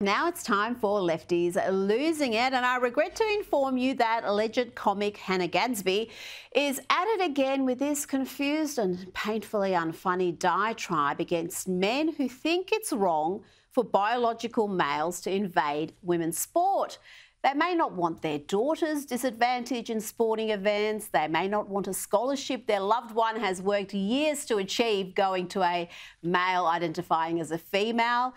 Now it's time for Lefties Losing It, and I regret to inform you that alleged comic Hannah Gadsby is at it again with this confused and painfully unfunny diatribe against men who think it's wrong for biological males to invade women's sport. They may not want their daughters disadvantaged in sporting events. They may not want a scholarship their loved one has worked years to achieve going to a male identifying as a female.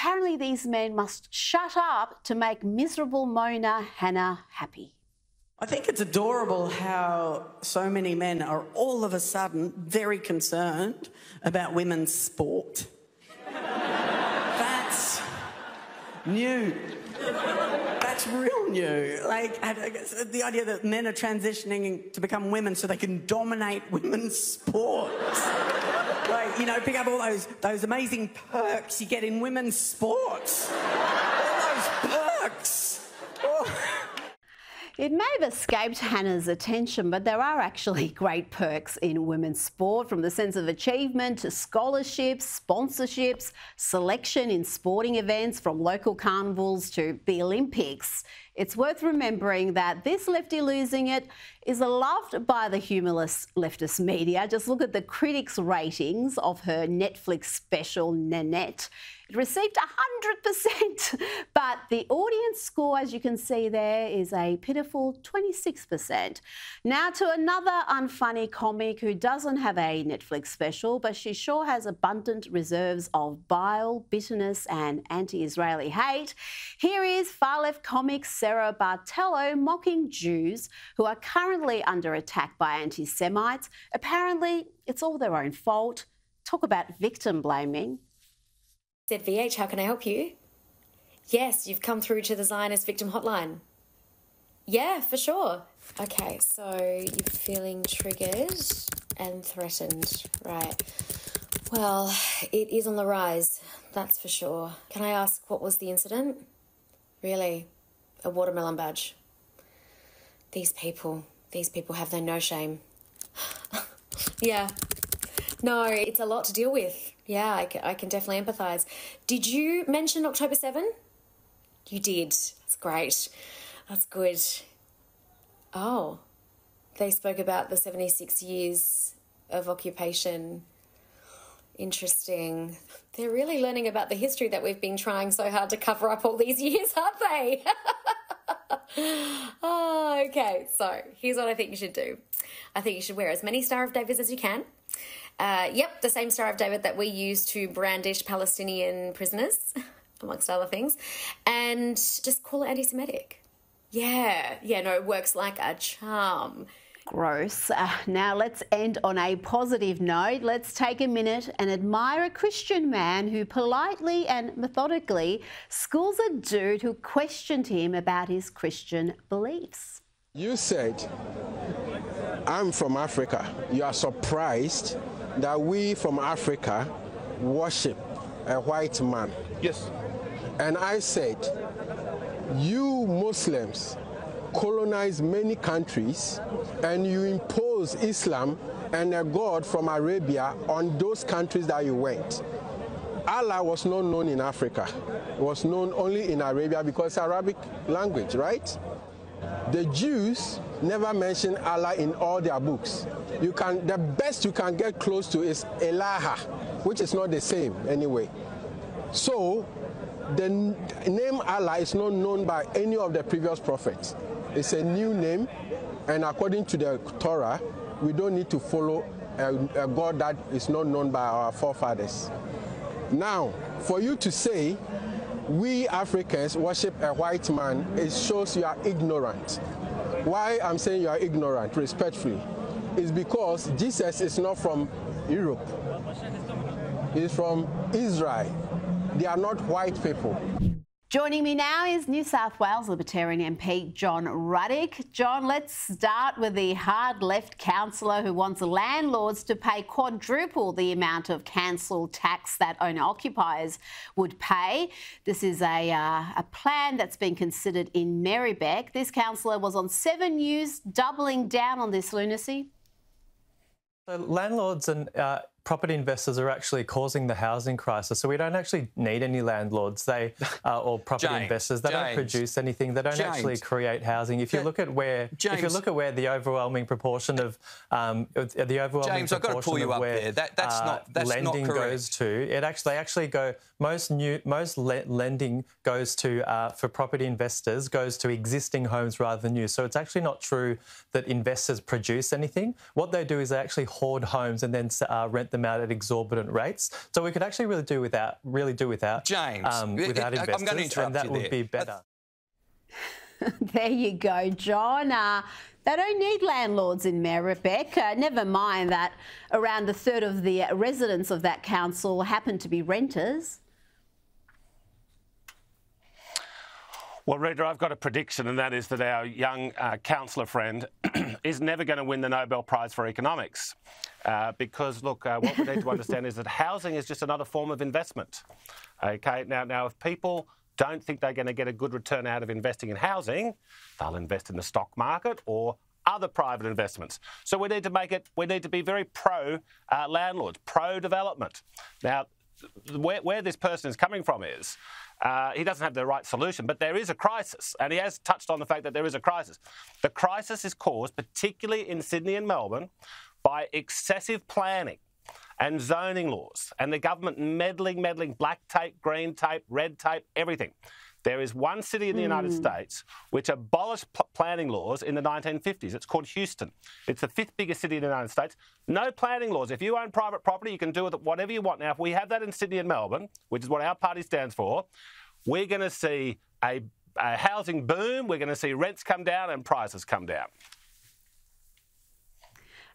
Apparently these men must shut up to make miserable Mona Hannah happy. I think it's adorable how so many men are all of a sudden very concerned about women's sport. That's new. That's real new. Like, the idea that men are transitioning to become women so they can dominate women's sports. Like, you know, pick up all those amazing perks you get in women's sports. All those perks. Oh. It may have escaped Hannah's attention, but there are actually great perks in women's sport, from the sense of achievement to scholarships, sponsorships, selection in sporting events, from local carnivals to the Olympics. It's worth remembering that this Lefty Losing It is loved by the humorless leftist media. Just look at the critics' ratings of her Netflix special, Nanette. It received 100%, but the audience score, as you can see there, is a pitiful 26%. Now to another unfunny comic who doesn't have a Netflix special, but she sure has abundant reserves of bile, bitterness and anti-Israeli hate. Here is far-left comic Sarah Bartello mocking Jews who are currently under attack by anti-Semites. Apparently, it's all their own fault. Talk about victim blaming. Said VH, how can I help you? Yes, you've come through to the Zionist Victim Hotline. Yeah, for sure. Okay, so you're feeling triggered and threatened, right? Well, it is on the rise, that's for sure. Can I ask what was the incident? Really, a watermelon badge. These people have no shame. Yeah. No, it's a lot to deal with. Yeah, I can definitely empathise. Did you mention October 7? You did. That's great. That's good. Oh, they spoke about the 76 years of occupation. Interesting. They're really learning about the history that we've been trying so hard to cover up all these years, aren't they? Oh, okay. So here's what I think you should do. I think you should wear as many Star of Davids as you can. Yep, the same Star of David that we use to brandish Palestinian prisoners, amongst other things, and just call it anti-Semitic. Yeah, no, it works like a charm. Gross. Now let's end on a positive note. Let's take a minute and admire a Christian man who politely and methodically schools a dude who questioned him about his Christian beliefs. You said, I'm from Africa. You are surprised that we from Africa worship a white man. Yes. And I said, you Muslims colonize many countries and you impose Islam and a god from Arabia on those countries that you went. Allah was not known in Africa. It was known only in Arabia because Arabic language, right? The Jews never mention Allah in all their books. The best you can get close to is Elaha, which is not the same anyway. So the name Allah is not known by any of the previous prophets. It's a new name, and according to the Torah, we don't need to follow a God that is not known by our forefathers. Now, for you to say, we Africans worship a white man, it shows you are ignorant. Why I'm saying you are ignorant, respectfully, is because Jesus is not from Europe. He's from Israel. They are not white people. Joining me now is New South Wales Libertarian MP John Ruddick. John, let's start with the hard left councillor who wants landlords to pay quadruple the amount of council tax that owner-occupiers would pay. This is a plan that's been considered in Marybeck. This councillor was on 7 News doubling down on this lunacy. So landlords and property investors are actually causing the housing crisis. So we don't actually need any landlords. They or property investors. They don't produce anything. They don't actually create housing. If you look at where, if you look at where the overwhelming proportion of where lending goes to, it actually go most lending goes to for property investors goes to existing homes rather than new. So it's actually not true that investors produce anything. What they do is they actually hoard homes and then rent them out at exorbitant rates. So we could actually really do without, without investors, and that would be better. There you go, John. They don't need landlords in Marybeck. Never mind that around a third of the residents of that council happen to be renters. Well, Rita, I've got a prediction, and that is that our young councillor friend is never going to win the Nobel Prize for Economics. Because, look, what we need to understand is that housing is just another form of investment. Okay, now if people don't think they're going to get a good return out of investing in housing, they'll invest in the stock market or other private investments. So we need to make it, we need to be very pro-landlords, pro-development. Now, where this person is coming from is he doesn't have the right solution, but there is a crisis, and he has touched on the fact that there is a crisis. The crisis is caused, particularly in Sydney and Melbourne, by excessive planning and zoning laws and the government meddling, black tape, green tape, red tape, everything. There is one city in the United States which abolished planning laws in the 1950s. It's called Houston. It's the 5th biggest city in the United States. No planning laws. If you own private property, you can do with it whatever you want. Now, if we have that in Sydney and Melbourne, which is what our party stands for, we're going to see a housing boom. We're going to see rents come down and prices come down.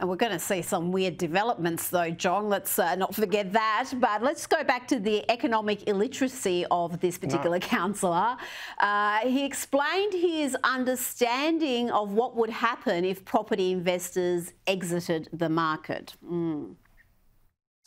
And we're going to see some weird developments though, John. Let's not forget that. But let's go back to the economic illiteracy of this particular councillor. He explained his understanding of what would happen if property investors exited the market.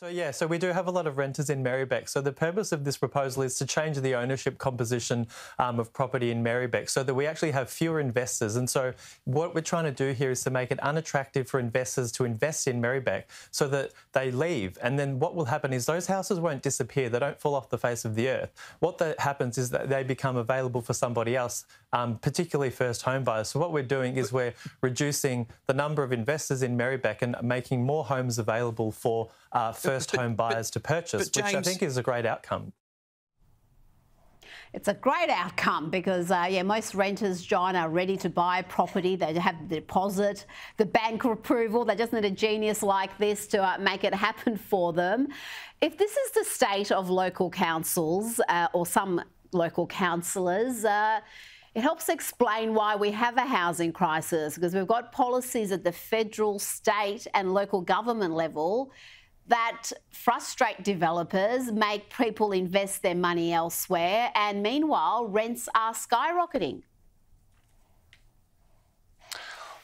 So, yeah, so we do have a lot of renters in Merribeck. So the purpose of this proposal is to change the ownership composition of property in Merribeck so that we actually have fewer investors. And so what we're trying to do here is to make it unattractive for investors to invest in Merribeck so that they leave. And then what will happen is those houses won't disappear. They don't fall off the face of the earth. What that happens is that they become available for somebody else, particularly first home buyers. So what we're doing is we're reducing the number of investors in Merribeck and making more homes available for first home buyers to purchase, which I think is a great outcome. It's a great outcome because, yeah, most renters, John, are ready to buy property. They have the deposit, the bank approval. They just need a genius like this to make it happen for them. If this is the state of local councils or some local councillors, it helps explain why we have a housing crisis, because we've got policies at the federal, state and local government level that frustrate developers, make people invest their money elsewhere, and meanwhile rents are skyrocketing.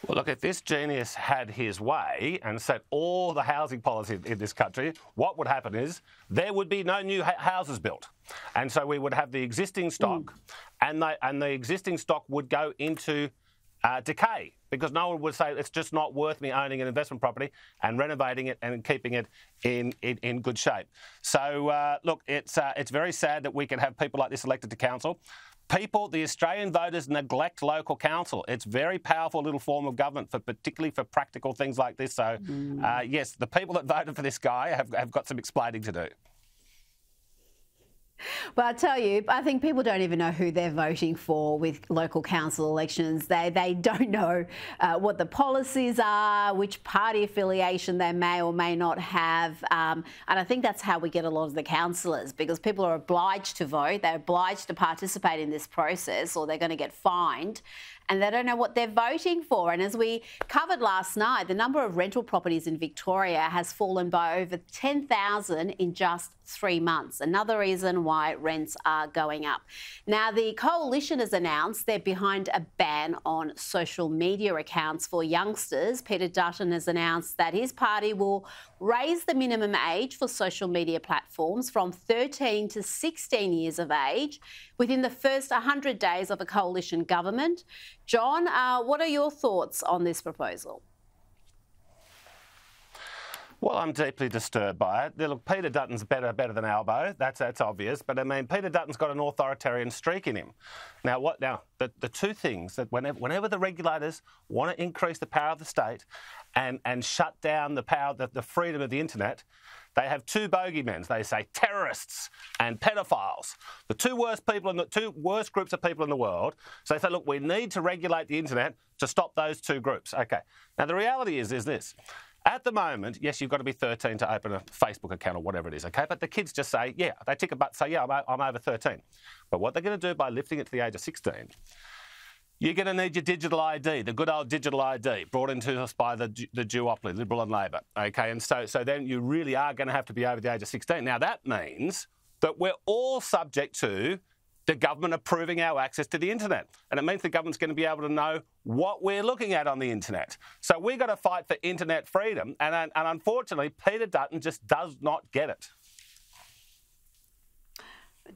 Well, look, if this genius had his way and set all the housing policy in this country, what would happen is there would be no new houses built. And so we would have the existing stock and the existing stock would go into decay, because no one would say it's just not worth me owning an investment property and renovating it and keeping it in good shape. So, look, it's very sad that we can have people like this elected to council. People, the Australian voters neglect local council. It's a very powerful little form of government, for, particularly for practical things like this. So, yes, the people that voted for this guy have got some explaining to do. Well, I tell you, I think people don't even know who they're voting for with local council elections. They don't know what the policies are, which party affiliation they may or may not have. And I think that's how we get a lot of the councillors, because people are obliged to vote. They're obliged to participate in this process or they're going to get fined. And they don't know what they're voting for. And as we covered last night, the number of rental properties in Victoria has fallen by over 10,000 in just 3 months. Another reason why rents are going up. Now, the Coalition has announced they're behind a ban on social media accounts for youngsters. Peter Dutton has announced that his party will raise the minimum age for social media platforms from 13 to 16 years of age within the first 100 days of a Coalition government. John, what are your thoughts on this proposal? Well, I'm deeply disturbed by it. Look, Peter Dutton's better than Albo. That's obvious. But I mean, Peter Dutton's got an authoritarian streak in him. Now, what? Now, the two things that whenever the regulators want to increase the power of the state and shut down the power, the freedom of the internet, they have two bogeymen. They say terrorists and pedophiles, the two worst people and the two worst groups of people in the world. So they say, look, we need to regulate the internet to stop those two groups. Okay. Now, the reality is this. At the moment, yes, you've got to be 13 to open a Facebook account or whatever it is, okay? But the kids just say, yeah, they tick a button, say, yeah, I'm over 13. But what they're going to do by lifting it to the age of 16, you're going to need your digital ID, the good old digital ID, brought into us by the duopoly, Liberal and Labor, okay? And so then you really are going to have to be over the age of 16. Now, that means that we're all subject to the government approving our access to the internet. And it means the government's going to be able to know what we're looking at on the internet. So we've got to fight for internet freedom. And unfortunately, Peter Dutton just does not get it.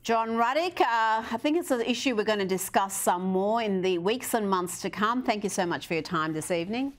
John Ruddick, I think it's an issue we're going to discuss some more in the weeks and months to come. Thank you so much for your time this evening.